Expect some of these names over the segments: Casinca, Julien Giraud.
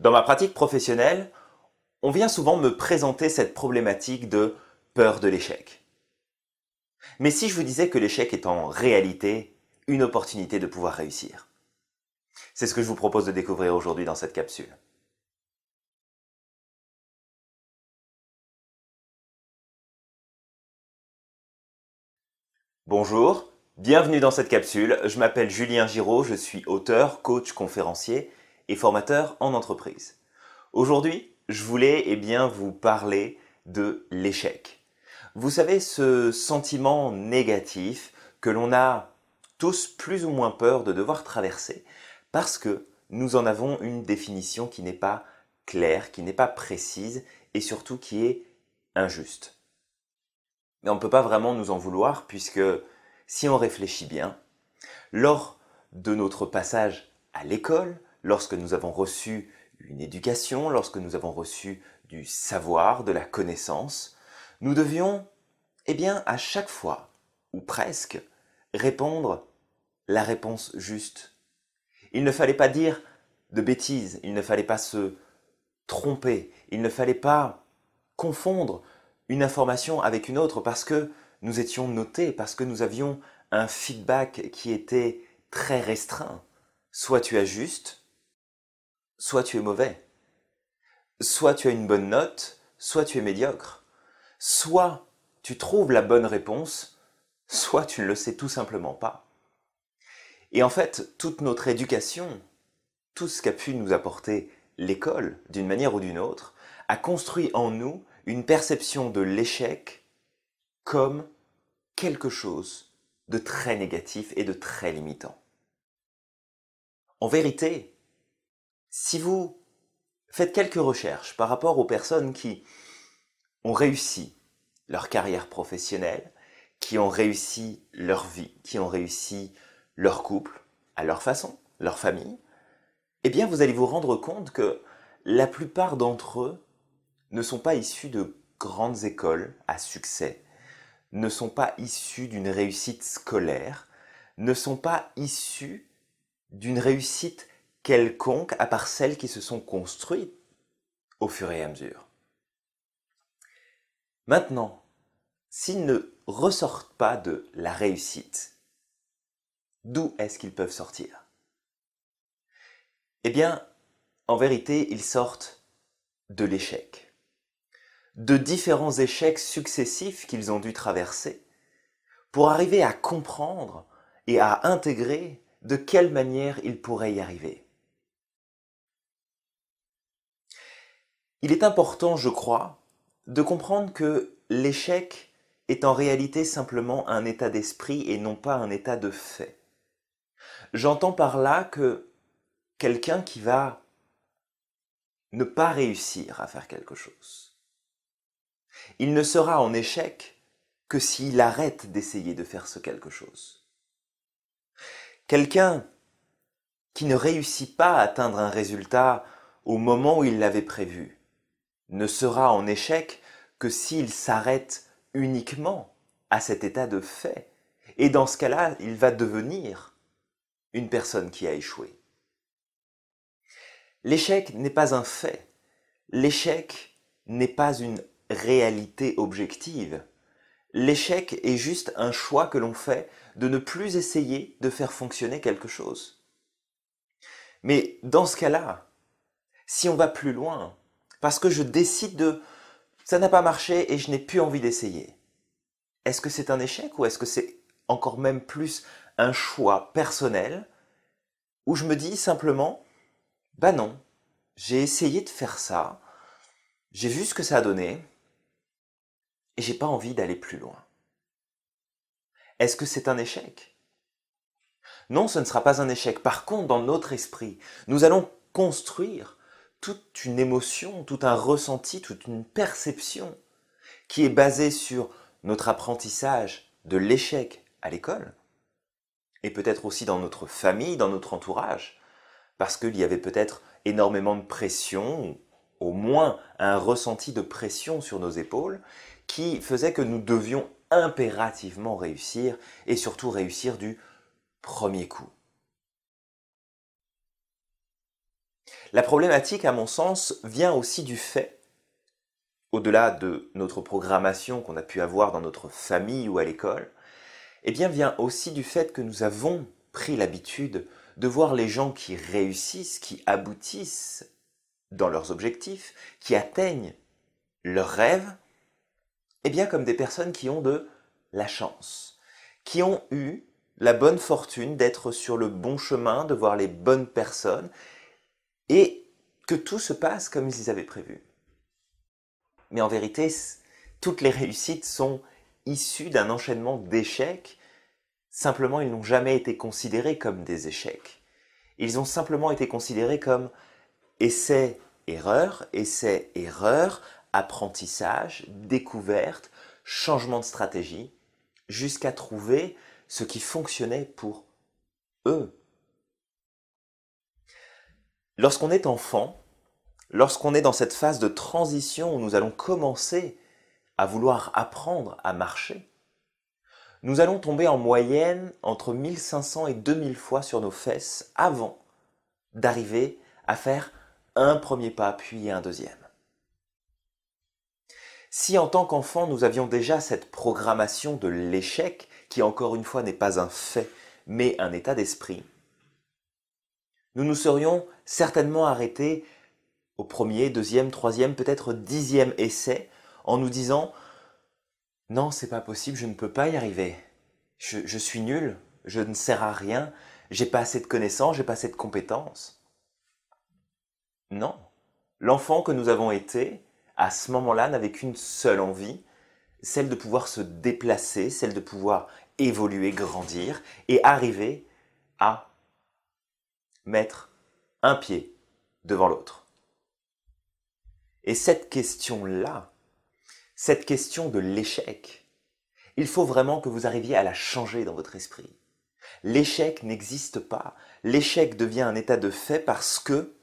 Dans ma pratique professionnelle, on vient souvent me présenter cette problématique de peur de l'échec. Mais si je vous disais que l'échec est en réalité une opportunité de pouvoir réussir? C'est ce que je vous propose de découvrir aujourd'hui dans cette capsule. Bonjour, bienvenue dans cette capsule. Je m'appelle Julien Giraud, je suis auteur, coach, conférencier et formateur en entreprise. Aujourd'hui, je voulais vous parler de l'échec. Vous savez, ce sentiment négatif que l'on a tous plus ou moins peur de devoir traverser parce que nous en avons une définition qui n'est pas claire, qui n'est pas précise et surtout qui est injuste. Mais on ne peut pas vraiment nous en vouloir puisque si on réfléchit bien, lors de notre passage à l'école, lorsque nous avons reçu une éducation, lorsque nous avons reçu du savoir, de la connaissance, nous devions, à chaque fois, ou presque, répondre la réponse juste. Il ne fallait pas dire de bêtises, il ne fallait pas se tromper, il ne fallait pas confondre une information avec une autre parce que nous étions notés, parce que nous avions un feedback qui était très restreint. Soit tu as juste, soit tu es mauvais, soit tu as une bonne note, soit tu es médiocre, soit tu trouves la bonne réponse, soit tu ne le sais tout simplement pas. Et en fait, toute notre éducation, tout ce qu'a pu nous apporter l'école, d'une manière ou d'une autre, a construit en nous une perception de l'échec comme quelque chose de très négatif et de très limitant. En vérité, si vous faites quelques recherches par rapport aux personnes qui ont réussi leur carrière professionnelle, qui ont réussi leur vie, qui ont réussi leur couple, à leur façon, leur famille, vous allez vous rendre compte que la plupart d'entre eux ne sont pas issus de grandes écoles à succès, ne sont pas issus d'une réussite scolaire, ne sont pas issus d'une réussite quelconque à part celles qui se sont construites au fur et à mesure. Maintenant, s'ils ne ressortent pas de la réussite, d'où est-ce qu'ils peuvent sortir? En vérité, ils sortent de l'échec, de différents échecs successifs qu'ils ont dû traverser pour arriver à comprendre et à intégrer de quelle manière ils pourraient y arriver. Il est important, je crois, de comprendre que l'échec est en réalité simplement un état d'esprit et non pas un état de fait. J'entends par là que quelqu'un qui va ne pas réussir à faire quelque chose, il ne sera en échec que s'il arrête d'essayer de faire ce quelque chose. Quelqu'un qui ne réussit pas à atteindre un résultat au moment où il l'avait prévu ne sera en échec que s'il s'arrête uniquement à cet état de fait. Et dans ce cas-là, il va devenir une personne qui a échoué. L'échec n'est pas un fait. L'échec n'est pas une réalité objective. L'échec est juste un choix que l'on fait de ne plus essayer de faire fonctionner quelque chose. Mais dans ce cas-là, si on va plus loin, parce que je décide de « ça n'a pas marché et je n'ai plus envie d'essayer », est-ce que c'est un échec ou est-ce que c'est encore même plus un choix personnel où je me dis simplement « bah non, j'ai essayé de faire ça, j'ai vu ce que ça a donné et j'ai pas envie d'aller plus loin ». Est-ce que c'est un échec? Non, ce ne sera pas un échec. Par contre, dans notre esprit, nous allons construire toute une émotion, tout un ressenti, toute une perception qui est basée sur notre apprentissage de l'échec à l'école et peut-être aussi dans notre famille, dans notre entourage, parce qu'il y avait peut-être énormément de pression, ou au moins un ressenti de pression sur nos épaules qui faisait que nous devions impérativement réussir et surtout réussir du premier coup. La problématique, à mon sens, vient aussi du fait, au-delà de notre programmation qu'on a pu avoir dans notre famille ou à l'école, eh bien vient aussi du fait que nous avons pris l'habitude de voir les gens qui réussissent, qui aboutissent dans leurs objectifs, qui atteignent leurs rêves, eh bien comme des personnes qui ont de la chance, qui ont eu la bonne fortune d'être sur le bon chemin, de voir les bonnes personnes, et que tout se passe comme ils avaient prévu. Mais en vérité, toutes les réussites sont issues d'un enchaînement d'échecs, simplement ils n'ont jamais été considérés comme des échecs. Ils ont simplement été considérés comme essai, erreur, apprentissage, découverte, changement de stratégie, jusqu'à trouver ce qui fonctionnait pour eux. Lorsqu'on est enfant, lorsqu'on est dans cette phase de transition où nous allons commencer à vouloir apprendre à marcher, nous allons tomber en moyenne entre 1500 et 2000 fois sur nos fesses avant d'arriver à faire un premier pas, puis un deuxième. Si en tant qu'enfant, nous avions déjà cette programmation de l'échec, qui encore une fois n'est pas un fait, mais un état d'esprit, nous nous serions certainement arrêtés au premier, deuxième, troisième, peut-être dixième essai, en nous disant « Non, c'est pas possible, je ne peux pas y arriver, je suis nul, je ne sers à rien, j'ai pas assez de connaissances, j'ai pas assez de compétences. » Non, l'enfant que nous avons été, à ce moment-là, n'avait qu'une seule envie, celle de pouvoir se déplacer, celle de pouvoir évoluer, grandir et arriver à mettre un pied devant l'autre. Et cette question de l'échec, il faut vraiment que vous arriviez à la changer dans votre esprit. L'échec n'existe pas. L'échec devient un état de fait parce que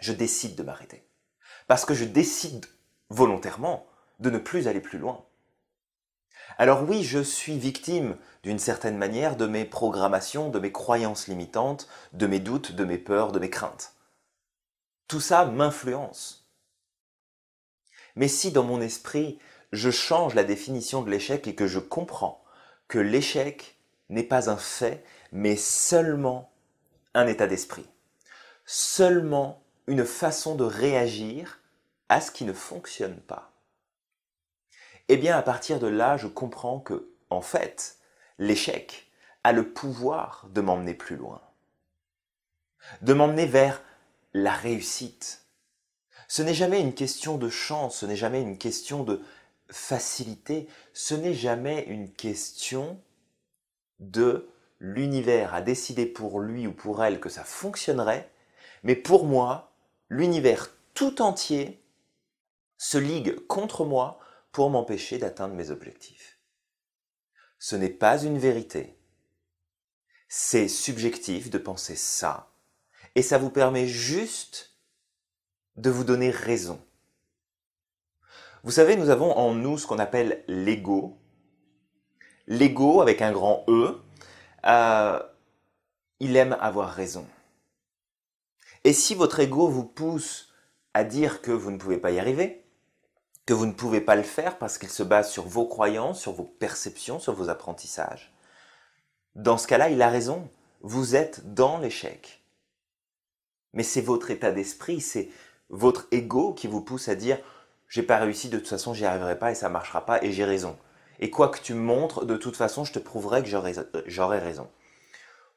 je décide de m'arrêter. Parce que je décide volontairement de ne plus aller plus loin. Alors oui, je suis victime, d'une certaine manière, de mes programmations, de mes croyances limitantes, de mes doutes, de mes peurs, de mes craintes. Tout ça m'influence. Mais si dans mon esprit, je change la définition de l'échec et que je comprends que l'échec n'est pas un fait, mais seulement un état d'esprit, seulement une façon de réagir à ce qui ne fonctionne pas, eh bien, à partir de là, je comprends que, en fait, l'échec a le pouvoir de m'emmener plus loin, de m'emmener vers la réussite. Ce n'est jamais une question de chance, ce n'est jamais une question de facilité, ce n'est jamais une question de l'univers a décidé pour lui ou pour elle que ça fonctionnerait, mais pour moi, l'univers tout entier se ligue contre moi pour m'empêcher d'atteindre mes objectifs. Ce n'est pas une vérité. C'est subjectif de penser ça, et ça vous permet juste de vous donner raison. Vous savez, nous avons en nous ce qu'on appelle l'ego. L'ego, avec un grand E, il aime avoir raison. Et si votre ego vous pousse à dire que vous ne pouvez pas y arriver, que vous ne pouvez pas le faire parce qu'il se base sur vos croyances, sur vos perceptions, sur vos apprentissages. Dans ce cas-là, il a raison, vous êtes dans l'échec. Mais c'est votre état d'esprit, c'est votre ego qui vous pousse à dire « j'ai pas réussi, de toute façon j'y arriverai pas et ça marchera pas et j'ai raison. Et quoi que tu me montres, de toute façon je te prouverai que j'aurai raison. »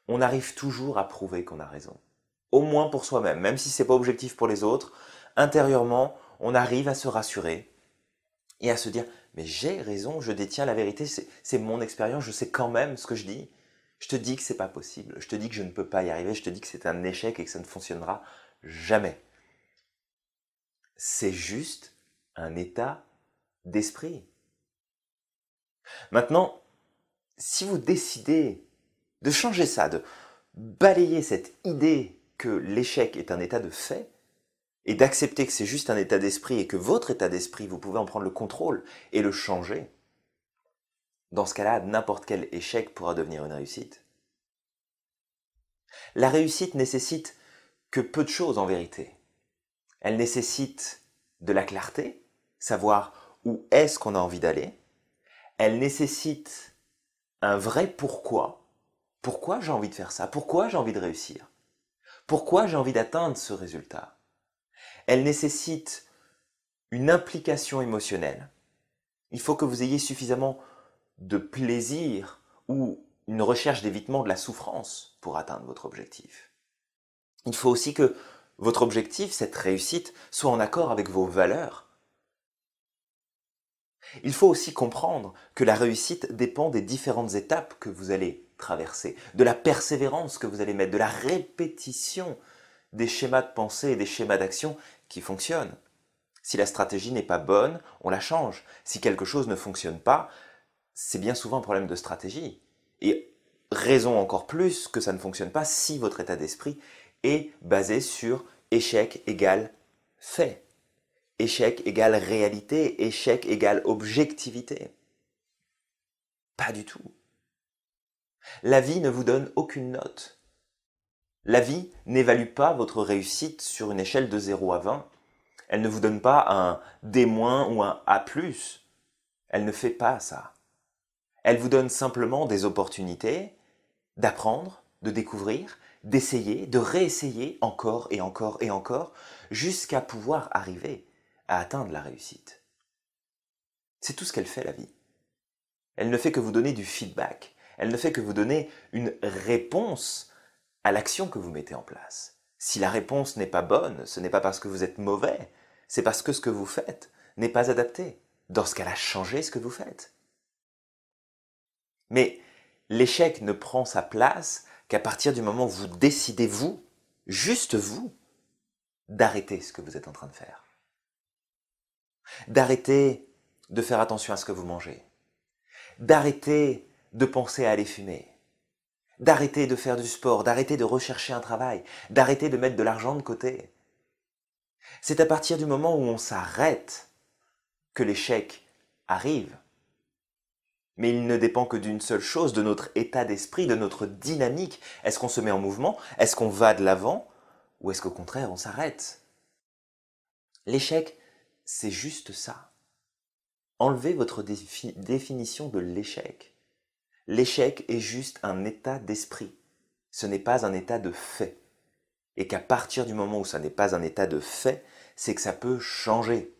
On arrive toujours à prouver qu'on a raison. Au moins pour soi-même, même si c'est pas objectif pour les autres, intérieurement, on arrive à se rassurer et à se dire « mais j'ai raison, je détiens la vérité, c'est mon expérience, je sais quand même ce que je dis. Je te dis que c'est pas possible, je te dis que je ne peux pas y arriver, je te dis que c'est un échec et que ça ne fonctionnera jamais. » C'est juste un état d'esprit. Maintenant, si vous décidez de changer ça, de balayer cette idée que l'échec est un état de fait, et d'accepter que c'est juste un état d'esprit et que votre état d'esprit, vous pouvez en prendre le contrôle et le changer, dans ce cas-là, n'importe quel échec pourra devenir une réussite. La réussite nécessite que peu de choses en vérité. Elle nécessite de la clarté, savoir où est-ce qu'on a envie d'aller. Elle nécessite un vrai pourquoi. Pourquoi j'ai envie de faire ça? Pourquoi j'ai envie de réussir? Pourquoi j'ai envie d'atteindre ce résultat? Elle nécessite une implication émotionnelle. Il faut que vous ayez suffisamment de plaisir ou une recherche d'évitement de la souffrance pour atteindre votre objectif. Il faut aussi que votre objectif, cette réussite, soit en accord avec vos valeurs. Il faut aussi comprendre que la réussite dépend des différentes étapes que vous allez traverser, de la persévérance que vous allez mettre, de la répétition des schémas de pensée et des schémas d'action qui fonctionnent. Si la stratégie n'est pas bonne, on la change. Si quelque chose ne fonctionne pas, c'est bien souvent un problème de stratégie. Et raison encore plus que ça ne fonctionne pas si votre état d'esprit est basé sur échec égale fait, échec égale réalité, échec égale objectivité. Pas du tout. La vie ne vous donne aucune note. La vie n'évalue pas votre réussite sur une échelle de 0 à 20. Elle ne vous donne pas un D- ou un A+. Elle ne fait pas ça. Elle vous donne simplement des opportunités d'apprendre, de découvrir, d'essayer, de réessayer encore et encore et encore, jusqu'à pouvoir arriver à atteindre la réussite. C'est tout ce qu'elle fait, la vie. Elle ne fait que vous donner du feedback. Elle ne fait que vous donner une réponse à l'action que vous mettez en place. Si la réponse n'est pas bonne, ce n'est pas parce que vous êtes mauvais, c'est parce que ce que vous faites n'est pas adapté. Dans ce cas-là, changez ce que vous faites. Mais l'échec ne prend sa place qu'à partir du moment où vous décidez, vous, juste vous, d'arrêter ce que vous êtes en train de faire. D'arrêter de faire attention à ce que vous mangez. D'arrêter de penser à aller fumer. D'arrêter de faire du sport. D'arrêter de rechercher un travail. D'arrêter de mettre de l'argent de côté. C'est à partir du moment où on s'arrête que l'échec arrive. Mais il ne dépend que d'une seule chose, de notre état d'esprit, de notre dynamique. Est-ce qu'on se met en mouvement? Est-ce qu'on va de l'avant? Ou est-ce qu'au contraire, on s'arrête? L'échec, c'est juste ça. Enlevez votre définition de l'échec. L'échec est juste un état d'esprit. Ce n'est pas un état de fait. Et qu'à partir du moment où ça n'est pas un état de fait, c'est que ça peut changer.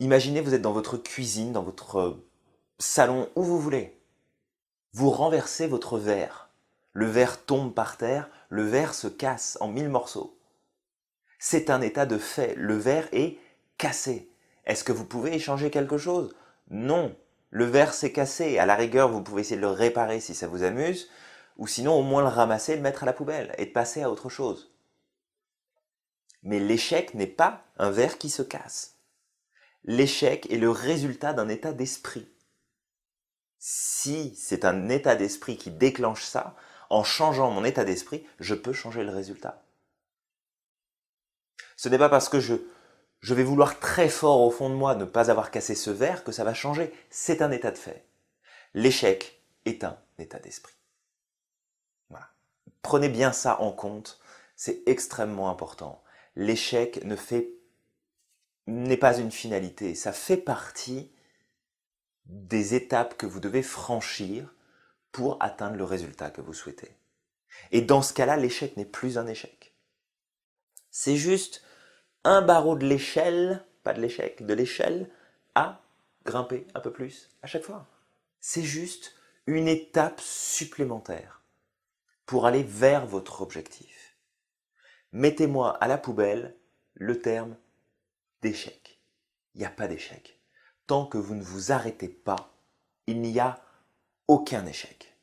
Imaginez, vous êtes dans votre cuisine, dans votre salon, où vous voulez. Vous renversez votre verre. Le verre tombe par terre, le verre se casse en 1000 morceaux. C'est un état de fait, le verre est cassé. Est-ce que vous pouvez échanger quelque chose? Non, le verre s'est cassé. À la rigueur, vous pouvez essayer de le réparer si ça vous amuse, ou sinon au moins le ramasser, le mettre à la poubelle et de passer à autre chose. Mais l'échec n'est pas un verre qui se casse. L'échec est le résultat d'un état d'esprit. Si c'est un état d'esprit qui déclenche ça, en changeant mon état d'esprit, je peux changer le résultat. Ce n'est pas parce que je vais vouloir très fort au fond de moi ne pas avoir cassé ce verre que ça va changer. C'est un état de fait. L'échec est un état d'esprit. Voilà. Prenez bien ça en compte, c'est extrêmement important. L'échec n'est pas une finalité, ça fait partie des étapes que vous devez franchir pour atteindre le résultat que vous souhaitez. Et dans ce cas-là, l'échec n'est plus un échec. C'est juste un barreau de l'échelle, pas de l'échec, de l'échelle à grimper un peu plus à chaque fois. C'est juste une étape supplémentaire pour aller vers votre objectif. Mettez-moi à la poubelle le terme d'échec. Il n'y a pas d'échec. Tant que vous ne vous arrêtez pas, il n'y a aucun échec.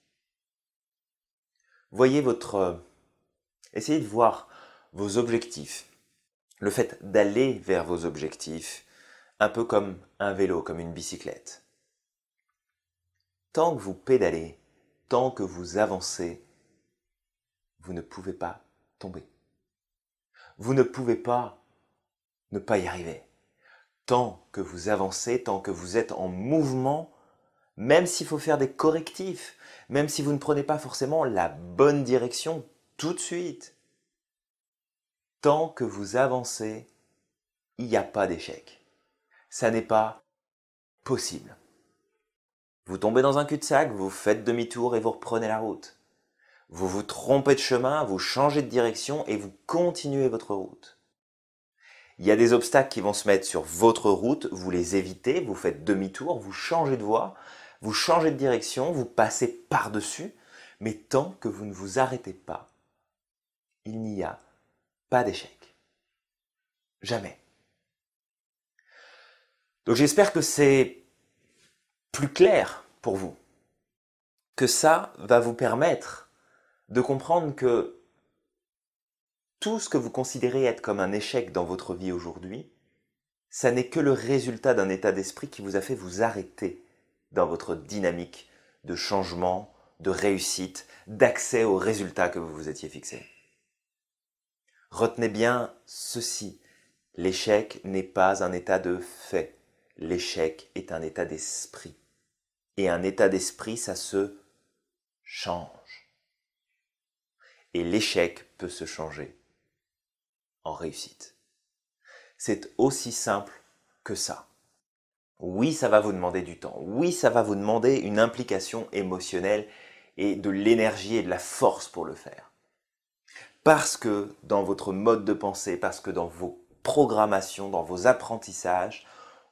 Voyez essayez de voir vos objectifs. Le fait d'aller vers vos objectifs, un peu comme un vélo, comme une bicyclette. Tant que vous pédalez, tant que vous avancez, vous ne pouvez pas tomber. Vous ne pouvez pas ne pas y arriver. Tant que vous avancez, tant que vous êtes en mouvement, même s'il faut faire des correctifs, même si vous ne prenez pas forcément la bonne direction tout de suite. Tant que vous avancez, il n'y a pas d'échec. Ça n'est pas possible. Vous tombez dans un cul-de-sac, vous faites demi-tour et vous reprenez la route. Vous vous trompez de chemin, vous changez de direction et vous continuez votre route. Il y a des obstacles qui vont se mettre sur votre route, vous les évitez, vous faites demi-tour, vous changez de voie, vous changez de direction, vous passez par-dessus, mais tant que vous ne vous arrêtez pas, il n'y a pas d'échec. Jamais. Donc j'espère que c'est plus clair pour vous, que ça va vous permettre de comprendre que tout ce que vous considérez être comme un échec dans votre vie aujourd'hui, ça n'est que le résultat d'un état d'esprit qui vous a fait vous arrêter dans votre dynamique de changement, de réussite, d'accès aux résultats que vous vous étiez fixés. Retenez bien ceci, l'échec n'est pas un état de fait, l'échec est un état d'esprit. Et un état d'esprit, ça se change. Et l'échec peut se changer en réussite. C'est aussi simple que ça. Oui, ça va vous demander du temps. Oui, ça va vous demander une implication émotionnelle et de l'énergie et de la force pour le faire. Parce que dans votre mode de pensée, parce que dans vos programmations, dans vos apprentissages,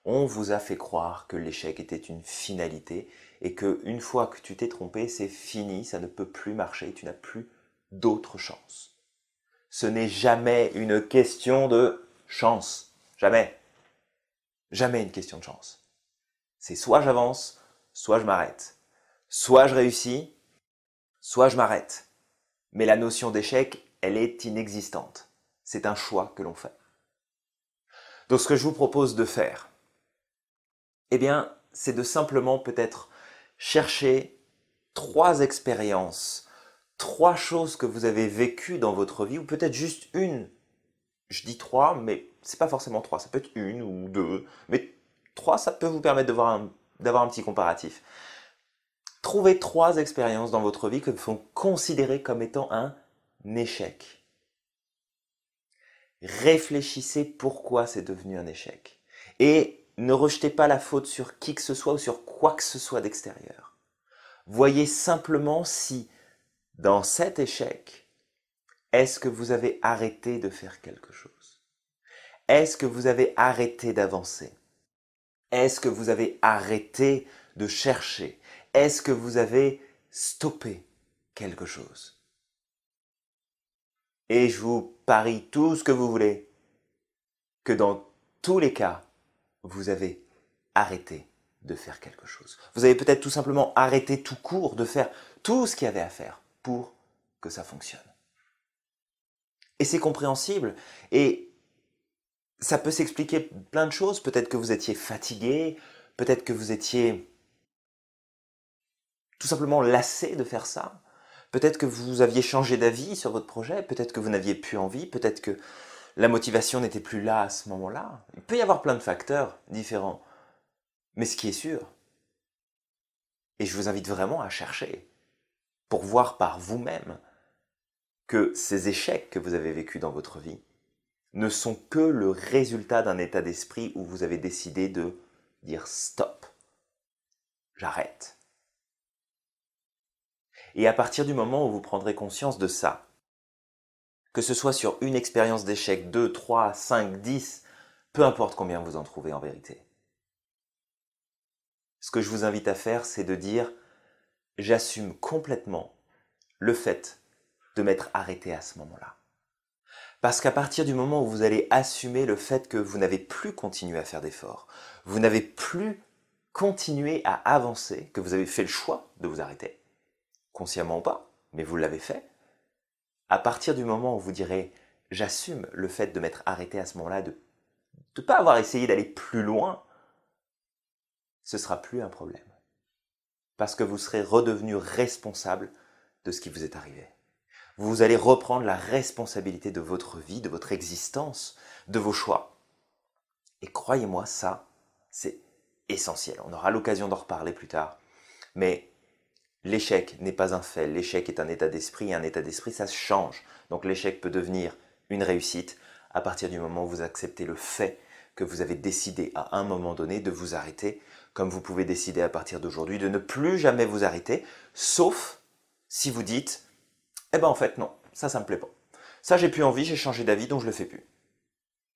on vous a fait croire que l'échec était une finalité et qu'une fois que tu t'es trompé, c'est fini, ça ne peut plus marcher, tu n'as plus d'autres chances. Ce n'est jamais une question de chance. Jamais. Jamais une question de chance. C'est soit j'avance, soit je m'arrête. Soit je réussis, soit je m'arrête. Mais la notion d'échec, elle est inexistante. C'est un choix que l'on fait. Donc ce que je vous propose de faire, eh bien, c'est de simplement peut-être chercher 3 expériences, 3 choses que vous avez vécues dans votre vie, ou peut-être juste une. Je dis 3, mais c'est pas forcément 3, ça peut être 1 ou 2, mais 3, ça peut vous permettre d'avoir un petit comparatif. Trouvez 3 expériences dans votre vie que vous font considérer comme étant un échec. Réfléchissez pourquoi c'est devenu un échec. Et ne rejetez pas la faute sur qui que ce soit ou sur quoi que ce soit d'extérieur. Voyez simplement si, dans cet échec, est-ce que vous avez arrêté de faire quelque chose? Est-ce que vous avez arrêté d'avancer? Est-ce que vous avez arrêté de chercher? Est-ce que vous avez stoppé quelque chose? Et je vous parie tout ce que vous voulez, que dans tous les cas, vous avez arrêté de faire quelque chose. Vous avez peut-être tout simplement arrêté tout court de faire tout ce qu'il y avait à faire pour que ça fonctionne. Et c'est compréhensible. Et ça peut s'expliquer plein de choses. Peut-être que vous étiez fatigué, peut-être que vous étiez tout simplement lassé de faire ça. Peut-être que vous aviez changé d'avis sur votre projet, peut-être que vous n'aviez plus envie, peut-être que la motivation n'était plus là à ce moment-là. Il peut y avoir plein de facteurs différents. Mais ce qui est sûr, et je vous invite vraiment à chercher, pour voir par vous-même que ces échecs que vous avez vécus dans votre vie ne sont que le résultat d'un état d'esprit où vous avez décidé de dire « stop, j'arrête ». Et à partir du moment où vous prendrez conscience de ça, que ce soit sur une expérience d'échec, 2, 3, 5, 10, peu importe combien vous en trouvez en vérité. Ce que je vous invite à faire, c'est de dire « j'assume complètement le fait de m'être arrêté à ce moment-là ». Parce qu'à partir du moment où vous allez assumer le fait que vous n'avez plus continué à faire d'efforts, vous n'avez plus continué à avancer, que vous avez fait le choix de vous arrêter, consciemment ou pas, mais vous l'avez fait, à partir du moment où vous direz « j'assume le fait de m'être arrêté à ce moment-là, de ne pas avoir essayé d'aller plus loin », ce ne sera plus un problème. Parce que vous serez redevenu responsable de ce qui vous est arrivé. Vous allez reprendre la responsabilité de votre vie, de votre existence, de vos choix. Et croyez-moi, ça, c'est essentiel. On aura l'occasion d'en reparler plus tard. Mais L'échec n'est pas un fait, l'échec est un état d'esprit, et un état d'esprit, ça se change. Donc l'échec peut devenir une réussite à partir du moment où vous acceptez le fait que vous avez décidé à un moment donné de vous arrêter, comme vous pouvez décider à partir d'aujourd'hui de ne plus jamais vous arrêter, sauf si vous dites « Eh ben en fait non, ça me plaît pas. Ça j'ai plus envie, j'ai changé d'avis, donc je le fais plus. »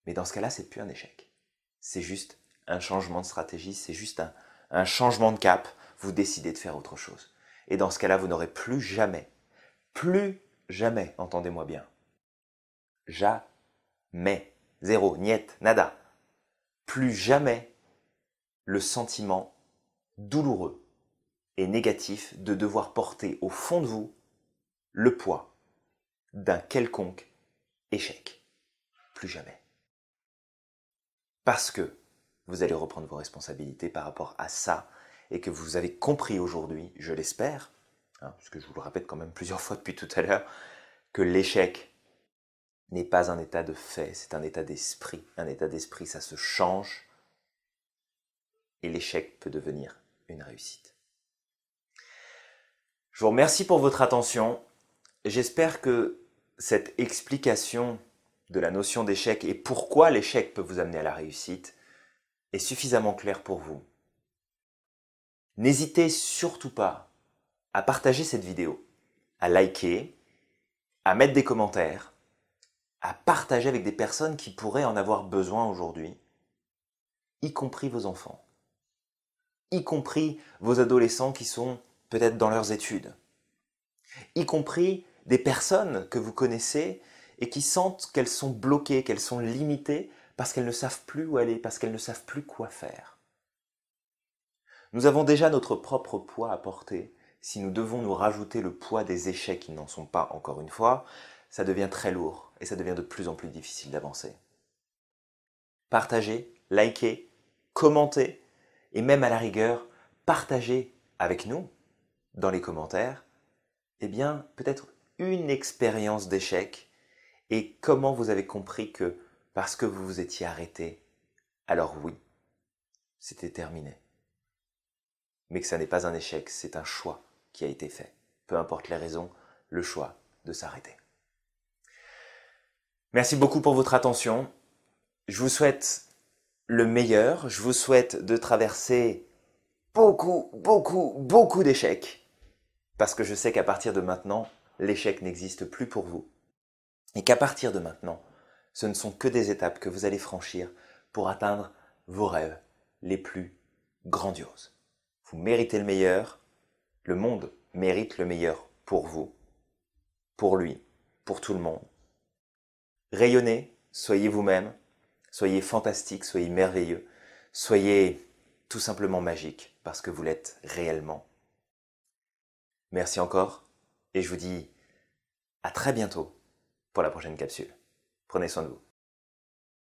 Mais dans ce cas-là, c'est plus un échec. C'est juste un changement de stratégie, c'est juste un changement de cap. Vous décidez de faire autre chose. Et dans ce cas-là, vous n'aurez plus jamais, entendez-moi bien, jamais, zéro, niet, nada, plus jamais le sentiment douloureux et négatif de devoir porter au fond de vous le poids d'un quelconque échec. Plus jamais. Parce que vous allez reprendre vos responsabilités par rapport à ça et que vous avez compris aujourd'hui, je l'espère, hein, puisque je vous le répète quand même plusieurs fois depuis tout à l'heure, que l'échec n'est pas un état de fait, c'est un état d'esprit. Un état d'esprit, ça se change et l'échec peut devenir une réussite. Je vous remercie pour votre attention. J'espère que cette explication de la notion d'échec et pourquoi l'échec peut vous amener à la réussite est suffisamment claire pour vous. N'hésitez surtout pas à partager cette vidéo, à liker, à mettre des commentaires, à partager avec des personnes qui pourraient en avoir besoin aujourd'hui, y compris vos enfants, y compris vos adolescents qui sont peut-être dans leurs études, y compris des personnes que vous connaissez et qui sentent qu'elles sont bloquées, qu'elles sont limitées parce qu'elles ne savent plus où aller, parce qu'elles ne savent plus quoi faire. Nous avons déjà notre propre poids à porter. Si nous devons nous rajouter le poids des échecs qui n'en sont pas, encore une fois, ça devient très lourd et ça devient de plus en plus difficile d'avancer. Partagez, likez, commentez et même à la rigueur, partagez avec nous, dans les commentaires, eh bien, peut-être une expérience d'échec et comment vous avez compris que parce que vous vous étiez arrêté, alors oui, c'était terminé. Mais que ça n'est pas un échec, c'est un choix qui a été fait. Peu importe les raisons, le choix de s'arrêter. Merci beaucoup pour votre attention. Je vous souhaite le meilleur. Je vous souhaite de traverser beaucoup d'échecs. Parce que je sais qu'à partir de maintenant, l'échec n'existe plus pour vous. Et qu'à partir de maintenant, ce ne sont que des étapes que vous allez franchir pour atteindre vos rêves les plus grandioses. Vous méritez le meilleur, le monde mérite le meilleur pour vous, pour lui, pour tout le monde. Rayonnez, soyez vous-même, soyez fantastique, soyez merveilleux, soyez tout simplement magique parce que vous l'êtes réellement. Merci encore et je vous dis à très bientôt pour la prochaine capsule. Prenez soin de vous.